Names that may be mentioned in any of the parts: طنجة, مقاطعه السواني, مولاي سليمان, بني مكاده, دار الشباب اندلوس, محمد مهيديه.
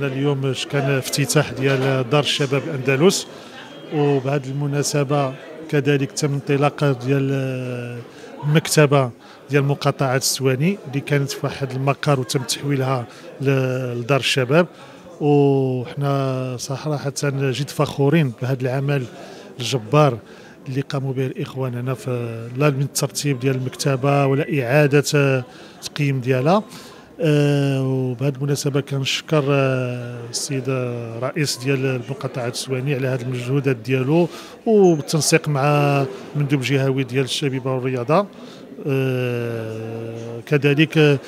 اليوم كان افتتاح ديال دار الشباب اندلوس، وبهذه المناسبه كذلك تم انطلاق ديال المكتبه ديال مقاطعه السواني اللي كانت في واحد المقر وتم تحويلها لدار الشباب. وحنا صراحه جد فخورين بهذا العمل الجبار اللي قاموا به الاخوان هنا، لا من الترتيب ديال المكتبه ولا اعاده تقييم ديالها. وبهذه المناسبه كنشكر السيد الرئيس ديال مقاطعه السواني على هذه المجهودات ديالو، وبالتنسيق مع مندوب جهوي ديال الشبيبه والرياضه. كذلك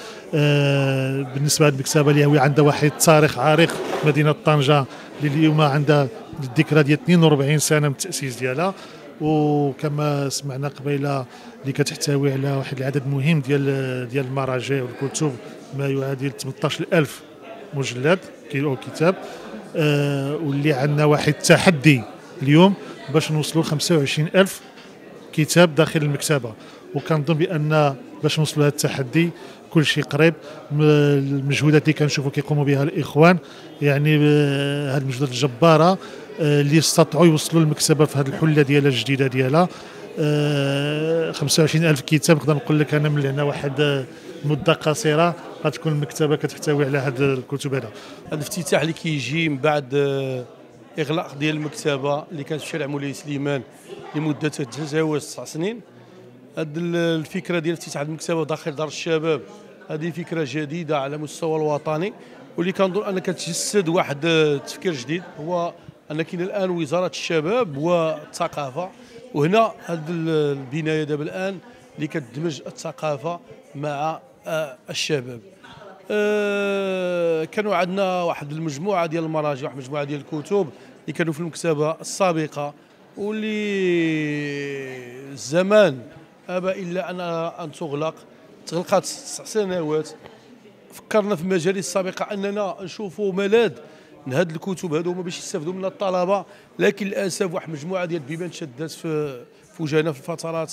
بالنسبه للمكتبه اللي عندها واحد التاريخ عريق، مدينه طنجه اللي اليوم عندها الذكرى ديال 42 سنه من التاسيس ديالها، وكما سمعنا قبيله اللي كتحتوي على واحد العدد مهم ديال المراجع والكتب، ما يعادل 18,000 مجلد أو كتاب. واللي عندنا واحد التحدي اليوم باش نوصلوا 25,000 كتاب داخل المكتبه، وكنظن بان باش نوصلوا لهذا التحدي كل شيء قريب. المجهودات اللي كنشوفوا كيقوموا بها الاخوان، يعني هذه المجهودات الجباره اللي استطاعوا يوصلوا المكتبه في هذه الحله ديالها الجديده ديالها 25,000 كتاب. نقدر نقول لك انا من هنا واحد مده قصيره غتكون المكتبه كتحتوي على هذه الكتب. هذا الافتتاح اللي كيجي من بعد اغلاق ديال المكتبه اللي كانت في شارع مولاي سليمان لمده تتجاوز 9 سنين. هذه الفكره ديال افتتاح المكتبه داخل دار الشباب هذه فكره جديده على مستوى الوطني، واللي كنظن انها كتجسد واحد التفكير جديد، هو ان كاين الان وزاره الشباب والثقافه، وهنا هذه البنايه دابا الان اللي كتدمج الثقافه مع الشباب. كانوا عندنا واحد المجموعه ديال المراجع، واحد المجموعه ديال الكتب اللي كانوا في المكتبه السابقه، واللي الزمان ابى الا ان تغلقت 9 سنوات. فكرنا في المجالس السابقه اننا نشوفوا ملاذ من هاد الكتب هادو هما باش يستافدوا منها الطلبه، لكن للاسف واحد المجموعه ديال البيبان شدات في وجهنا في الفترات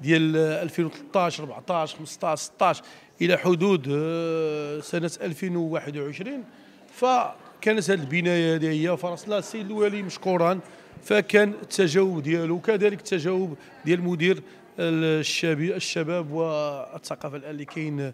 ديال 2013 14 15 16 الى حدود سنه 2021. فكانت هذه البنايه هذه هي فرصنا السيد الوالي مشكورا، فكان التجاوب ديالو وكذلك التجاوب ديال مدير الشباب والثقافه الان اللي كان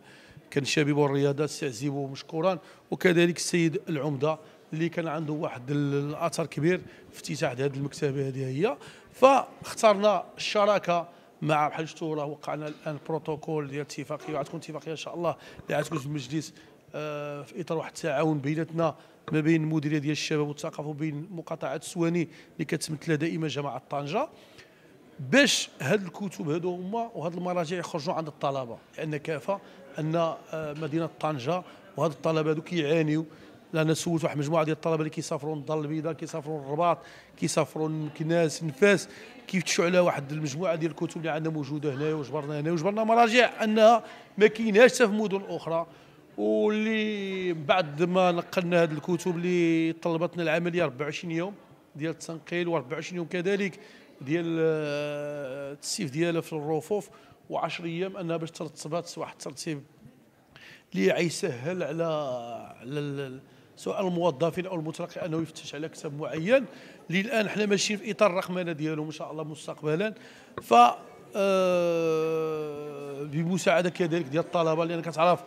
الشباب والرياضه السي عزيبو مشكورا، وكذلك السيد العمده اللي كان عنده واحد الاثر كبير في افتتاح هذه المكتبه هذه هي. فاخترنا الشراكه مع بحال شفتوا راه وقعنا الان بروتوكول ديال اتفاقيه، وغتكون اتفاقيه ان شاء الله اللي غتكون في المجلس في اطار واحد التعاون بيناتنا ما بين المديريه ديال الشباب والثقافه وبين مقاطعه السواني اللي كتمثلها دائما جماعه طنجه، باش هاد الكتب هادو هما وهاد المراجع يخرجوا عند الطلبه، لان كافه ان مدينه طنجه وهاد الطلبه هادو كيعانيوا. انا سولت واحد المجموعه ديال الطلبه اللي كيسافروا للدار البيضاء، كيسافروا للرباط، كيسافروا لكناس نفاس، كيفتشوا على واحد المجموعه ديال الكتب اللي عندنا موجوده هنايا، وجبرنا مراجع انها ما كايناش حتى في مدن اخرى. واللي بعد ما نقلنا هاد الكتب اللي طلبتنا العمليه 24 يوم ديال التنقيل و24 يوم كذلك ديال التسييف ديالها في الرفوف، و10 ايام انها باش ترتبات واحد الترتيب اللي غيسهل على سواء الموظفين او المترقي انه يفتش على كتاب معين اللي الان حنا ماشيين في اطار الرقمنه ديالهم ان شاء الله مستقبلا. ف بمساعده كذلك ديال الطلبه، لان كتعرف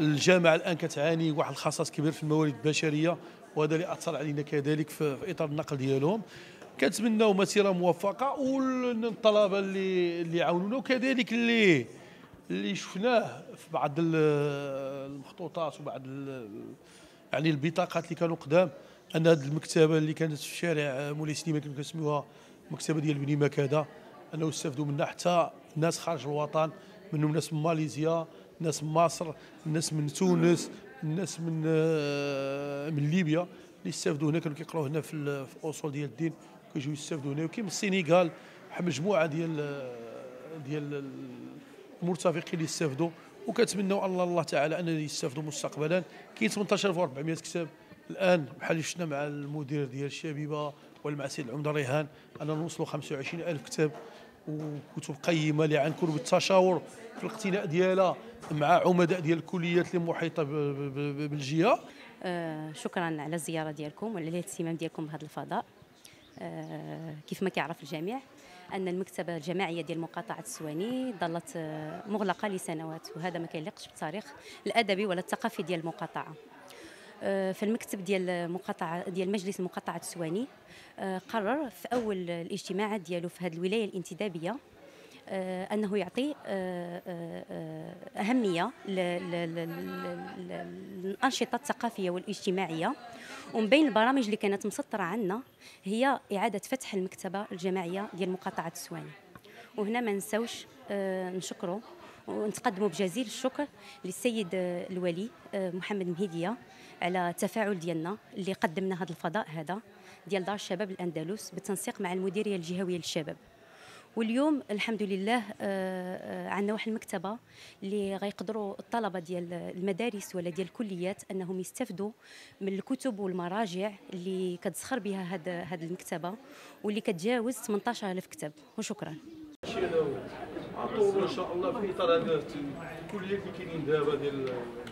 الجامعه الان كتعاني واحد الخصاص كبير في الموارد البشريه، وهذا اللي اثر علينا كذلك في اطار النقل ديالهم. كنتمناو مسيره موفقه، والطلبه اللي عاونونا وكذلك اللي اللي شفناه في بعض المخطوطات وبعض يعني البطاقات اللي كانوا قدام، ان هذه المكتبه اللي كانت في شارع مولاي سليمان كانوا كنسميوها مكتبه ديال بني مكاده، انه استفدوا منها حتى الناس خارج الوطن، منهم ناس من ماليزيا، ناس من مصر، الناس من تونس، الناس من ليبيا اللي استافدوا هنا، كانوا كيقراو هنا في الاصول ديال الدين كيجيو يستافدوا هنا. وكاين من السينيغال مجموعه ديال المرتفقين اللي استافدوا، وكنتمنوا الله تعالى ان يستافدوا مستقبلا. كاين 18400 كتاب الان بحال اللي شفنا مع المدير ديال الشبيبه ولا مع السيد العمده ريهان، اننا نوصلوا 25000 كتاب وكتب قيمه اللي غنكونوا بالتشاور في الاقتناء ديالها مع عمداء ديال الكليات اللي محيطه بالجهه. شكرا على الزياره ديالكم وعلى الاهتمام ديالكم بهذا الفضاء. كيف ما كيعرف الجميع ان المكتبه الجماعيه ديال مقاطعه السواني ظلت مغلقه لسنوات، وهذا ما كيليقش بالتاريخ الادبي ولا الثقافي ديال المقاطعه. في المكتب ديال مقاطعه ديال مجلس مقاطعه السواني قرر في اول الاجتماعات ديالو في هذه الولايه الانتدابيه انه يعطي اهميه للانشطه الثقافيه والاجتماعيه، ومن بين البرامج اللي كانت مسطره عندنا هي اعاده فتح المكتبه الجماعيه ديال مقاطعه السواني. وهنا ما نساوش نشكروا ونتقدموا بجزيل الشكر للسيد الولي محمد مهيديه على التفاعل ديالنا اللي قدمنا هذا الفضاء هذا ديال دار الشباب الاندلس بالتنسيق مع المديريه الجهويه للشباب. واليوم الحمد لله عندنا واحد المكتبه اللي غيقدروا الطلبه ديال المدارس ولا ديال الكليات انهم يستافدوا من الكتب والمراجع اللي كتسخر بها هذه المكتبه، واللي كتجاوز 18000 كتاب. وشكرا. عطونا ان شاء الله في اطار هذا الكليات اللي كاينين دابا ديال